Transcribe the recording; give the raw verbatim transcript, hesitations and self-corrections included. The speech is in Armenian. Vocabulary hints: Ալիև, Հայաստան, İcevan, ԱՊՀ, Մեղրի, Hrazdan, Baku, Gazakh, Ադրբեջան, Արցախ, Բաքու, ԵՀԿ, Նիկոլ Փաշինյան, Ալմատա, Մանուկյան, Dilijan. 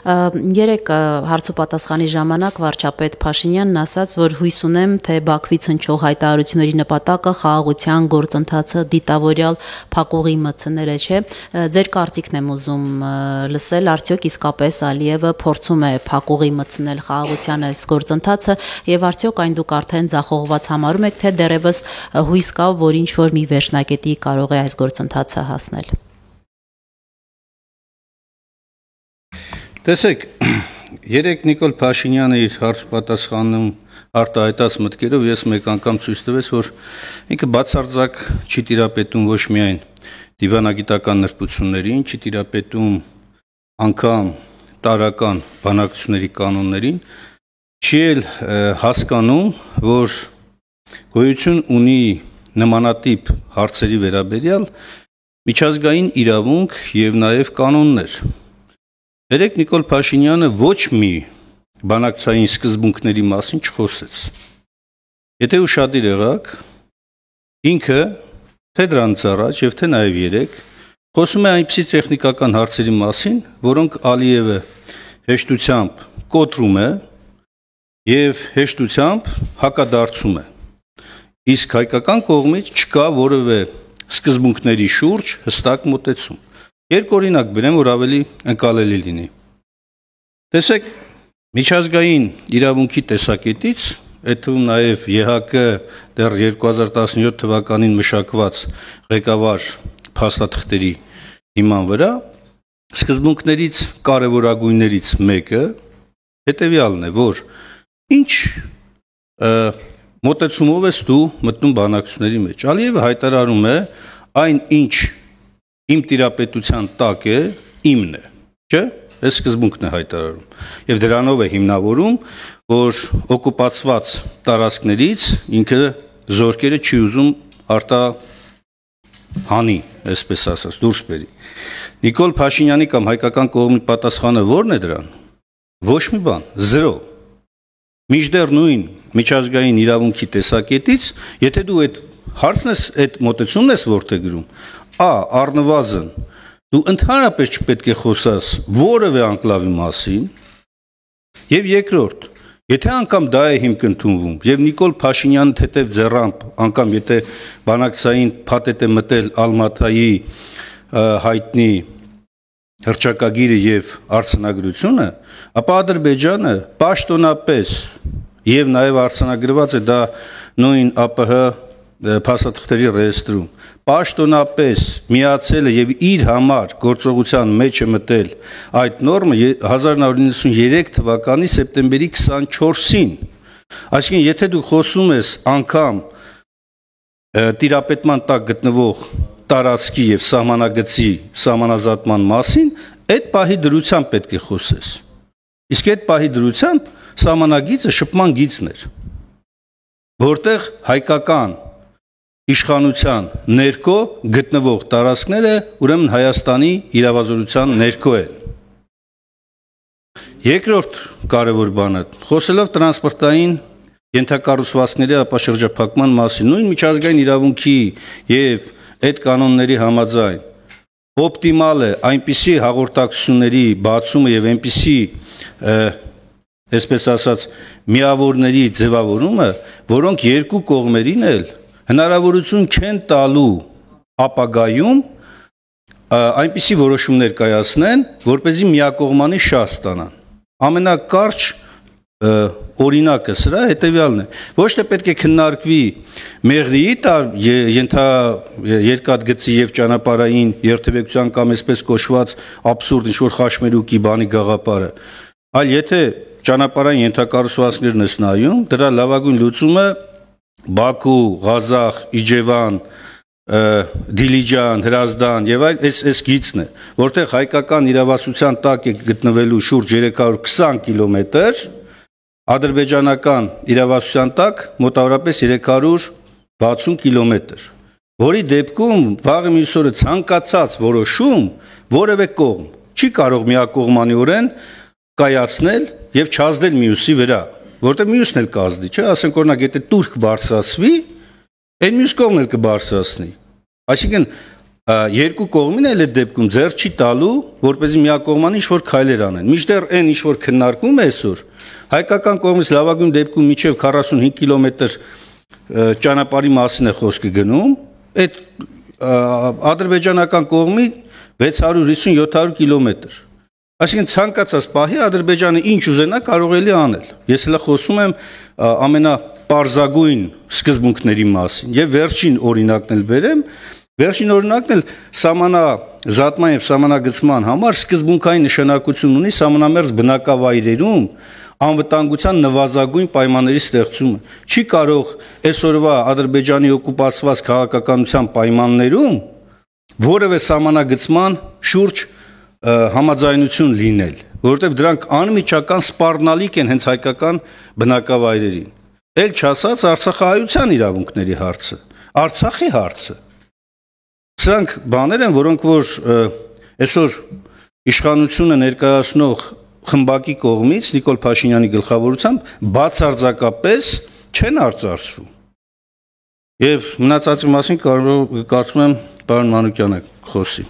Երեկ հարցուպատասխանի ժամանակ վարչապետ Փաշինյանն ասաց, որ հույս ունեմ, թե Բաքվից հնչող հայտարարությունների նպատակը խաղաղության գործընթացը դիտավորյալ փակողի մտցնելը չէ։ Ձեր կարծիքն եմ ուզում լսել, արդյոք իսկապես Ալիևը փորձում է փակողի մտցնել խաղաղության այս գործընթացը եւ արդյոք այն դուք արդեն ձախողված համարում եք, թե դեռևս հույս կա, որ ինչ որ մի վերջնակետի կարող է այս գործընթացը հասնել։ Տեսեք, երեկ Նիկոլ Փաշինյանը իր հարցպատասխանում արտահայտած մտքերով ես մեկ անգամ ցույց տվեց, որ ինքը բացարձակ չի տիրապետում ոչ միայն դիվանագիտական նրբություններին, չի տիրապետում անգամ տարական բանակցությունների կանոններին, չի էլ հասկանում, որ գոյություն ունի նմանատիպ հարցերի վերաբերյալ միջազգային իրավունք եւ նաեւ կանոններ։ Երեկ Նիկոլ Փաշինյանը ոչ մի բանակցային սկզբունքների մասին չխոսեց։ Եթե ուշադիր եղաք, ինքը թե դրանից առաջ եւ թե նաեւ երեկ խոսում է այնպիսի տեխնիկական հարցերի մասին, որոնք Ալիևը հեշտությամբ կոտրում է եւ հեշտությամբ հակադարձում է։ Իսկ հայկական կողմից չկա որևէ սկզբունքների շուրջ հստակ մոտեցում։ Երկ օրինակ բերեմ, որ ավելի ընկալելի լինի։ Տեսեք, միջազգային իրավունքի տեսակետից, այդ թվում նաև ԵՀԿ դեռ երկու հազար տասնյոթ թվականին մշակված ղեկավար փաստաթղթերի հիման վրա, սկզբունքներից կարևորագույններից մեկը հետևյալն է, որ ինչ մոտեցումով ես դու մտնում բանակցությունների մեջ։ Ալիևը հայտարարում է այն ինչ իմ տիրապետության տակ է, իմն է, չէ՞, այս սկզբունքն է հայտարարում։ Եվ դրանով է հիմնավորում, որ օկուպացված տարածքներից ինքը զորքերը չի ուզում արտահանի, այսպես ասած, դուրս բերի։ Նիկոլ Փաշինյանի կամ հայկական կողմի պատասխանը ո՞րն է դրան։ Ոչ մի բան, զրո։ Մինչդեռ նույն միջազգային իրավունքի տեսակետից, եթե դու այդ հարցն ես, այդ մոտեցումն ես որտեղ գրում, Ա, առնվազն, դու ընդհանրապես չպետք է խոսաս որևէ անկլավի մասին, եւ երկրորդ, եթե անգամ դա է հիմք ընդունվում, եւ Նիկոլ Փաշինյանը թեթև ձեռամբ, անգամ եթե բանակցային փաթեթ է մտել Ալմատայի հայտնի հռչակագիրը եւ արձանագրությունը, ապա Ադրբեջանը պաշտոնապես եւ նաեւ արձանագրված է դա նույն ԱՊՀ փաստաթղթերի ռեեստրում պաշտոնապես միացել է եւ իր համար գործողության մեջ է մտել այդ նորմը հազար εννιακόσια ενενήντα τρία թվականի սեպտեմբերի քսանչորսին, այսինքն եթե դու խոսում ես անգամ տիրապետման տակ գտնվող տարածքի եւ սահմանագծի սահմանազատման մասին, այդ պահի դրությամբ պետք է խոսես, իսկ այդ պահի դրությամբ սահմանագիծը շփման գիծն էր, որտեղ հայկական իշխանության ներքո գտնվող տարածքները ուրեմն Հայաստանի իրավազորության ներքո են։ Երկրորդ կարևոր բանը, խոսելով տրանսպորտային ենթակառուցվածքների ապաշրջափակման մասին, նույն միջազգային իրավունքի եւ այդ կանոնների համաձայն օպտիմալ է այնպիսի հաղորդակցությունների բացումը եւ այնպիսի այսպես ասած միավորների ձևավորումը, որոնք երկու կողմերին էլ հնարավորություն չեն տալու ապագայում այնպիսի որոշումներ կայացնեն, որպեսզի միակողմանի շահ ստանան։ Ամենակարճ օրինակը սրա հետևյալն է։ Ոչ թե պետք է քննարկվի Մեղրիի ենթաերկատգծի եւ ճանապարհային երթևեկության կամ այսպես կոչված աբսուրդ ինչ-որ խաշմերուկի բանի գաղափարը, այլ եթե ճանապարհային ենթակառուցվածքներն ես նայում, դրա լավագույն լուծումը Baku, Gazakh, İcevan, Dilijan, Hrazdan եւ այլ այս գիծն է, որտեղ հայկական իրավասության տակ է գտնվելու շուրջ երեք հարյուր քսան կիլոմետր, ադրբեջանական իրավասության տակ մոտավորապես երեք հարյուր վաթսուն կիլոմետր, որի դեպքում վաղը մյուս օրը ցանկացած որոշում որևէ կողմ չի կարող միակողմանիորեն կայացնել եւ չազդել մյուսի վրա։ Որտե մյուսն էլ կազդի, չէ՞, ասենք օրինակ եթե Թուրք բարձրացվի, այն մյուս կողմն էլ կբարձրացնի։ Այսինքն Երկու կողմին էլ է դեպքում ձեռ չի տալու, որպեսզի միակողմանի ինչ-որ քայլեր անեն։ Մինչդեռ այն ինչ-որ քննարկում է այսօր, հայկական կողմից լավագույն դեպքում միջև քառասունհինգ կիլոմետր ճանապարհի մասին է խոսքը գնում, այդ ադրբեջանական կողմի վեցհարյուր հիսուն յոթ հարյուր կիլոմետր։ Այսինքն ցանկացած պահի Ադրբեջանը ինչ ուզենա կարող էլի անել։ Ես հենց խոսում եմ ամենապարզագույն սկզբունքների մասին եւ վերջին օրինակն էլ բերեմ։ Վերջին օրինակն էլ սահմանազատման եւ սահմանագծման համար սկզբունքային նշանակություն ունի սահմանամերձ բնակավայրերում անվտանգության նվազագույն պայմանների ստեղծումը։ Չի կարող այսօրվա Ադրբեջանի օկուպացված քաղաքականության պայմաններում որևէ սահմանագծման շուրջ համաձայնություն լինել, որովհետեւ դրանք անմիջական սպառնալիք են հենց հայկական բնակավայրերին։ Էլ չասած Արցախահայության իրավունքների հարցը, Արցախի հարցը։ Սրանք բաներ են, որոնք որ այսօր իշխանությունը ներկայացնող խմբակի կողմից Նիկոլ Փաշինյանի գլխավորությամբ բացարձակապես չեն արծարծվում։ Եվ մնացածի մասին կարծում եմ պարոն Մանուկյանը խոսի։